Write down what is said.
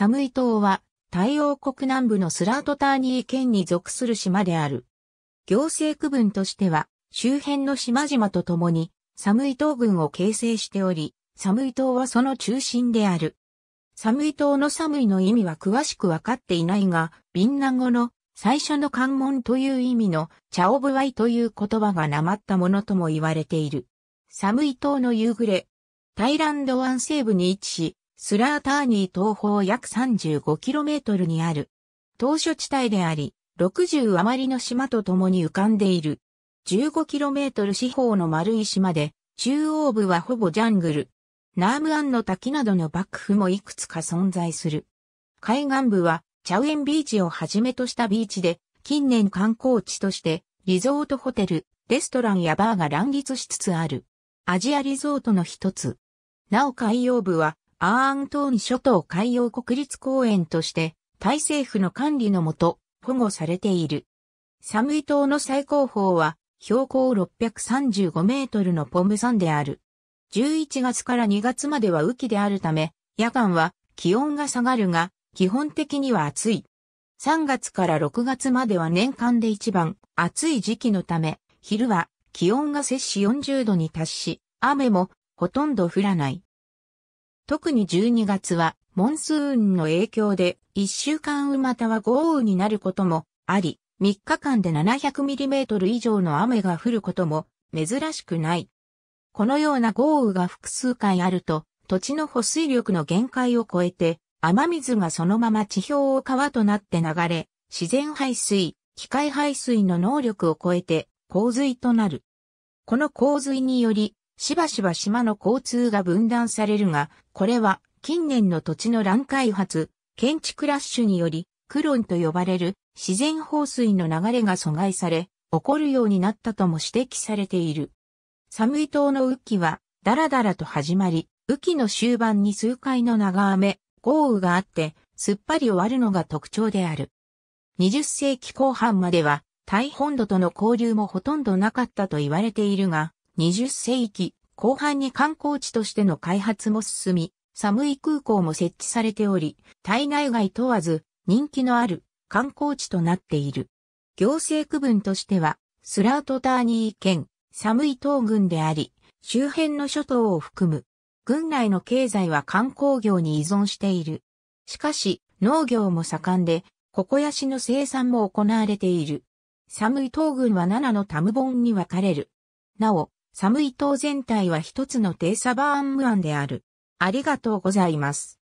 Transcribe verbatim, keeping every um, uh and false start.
サムイ島は、タイ王国南部のスラートターニー県に属する島である。行政区分としては、周辺の島々とともに、サムイ島郡を形成しており、サムイ島はその中心である。サムイ島のサムイの意味は詳しくわかっていないが、ビンナン語の最初の関門という意味のチャオブワイという言葉がなまったものとも言われている。サムイ島の夕暮れ。タイランド湾西部に位置し、スラーターニー東方約 さんじゅうごキロメートル にある。島嶼地帯であり、ろくじゅう余りの島と共に浮かんでいる。じゅうごキロメートル 四方の丸い島で、中央部はほぼジャングル。ナームアンの滝などの瀑布もいくつか存在する。海岸部は、チャウエンビーチをはじめとしたビーチで、近年観光地として、リゾートホテル、レストランやバーが乱立しつつある。アジアリゾートの一つ。なお海洋部は、アーントーン諸島海洋国立公園として、タイ政府の管理のもと、保護されている。サムイ島の最高峰は、標高ろっぴゃくさんじゅうごメートルのポムサンである。じゅういちがつからにがつまでは雨季であるため、夜間は気温が下がるが、基本的には暑い。さんがつからろくがつまでは年間で一番暑い時期のため、昼は気温が摂氏よんじゅうどに達し、雨もほとんど降らない。特にじゅうにがつはモンスーンの影響でいっしゅうかん雨または豪雨になることもあり、みっかかんで ななひゃくミリメートル 以上の雨が降ることも珍しくない。このような豪雨が複数回あると、土地の保水力の限界を超えて、雨水がそのまま地表を川となって流れ、自然排水、機械排水の能力を超えて洪水となる。この洪水により、しばしば島の交通が分断されるが、これは近年の土地の乱開発、建築ラッシュにより、クロンと呼ばれる自然放水の流れが阻害され、起こるようになったとも指摘されている。サムイ島の雨季は、だらだらと始まり、雨季の終盤に数回の長雨、豪雨があって、すっぱり終わるのが特徴である。にじゅっせいきこうはんまでは、タイ本土との交流もほとんどなかったと言われているが、にじゅっせいきこうはんに観光地としての開発も進み、サムイ空港も設置されており、タイ内外問わず、人気のある観光地となっている。行政区分としては、スラートターニー県、サムイ島郡であり、周辺の諸島を含む。郡内の経済は観光業に依存している。しかし、農業も盛んで、ココヤシの生産も行われている。サムイ島郡はななのタムボンに分かれる。なお、サムイ島全体は一つのテーサバーンムアンである。ありがとうございます。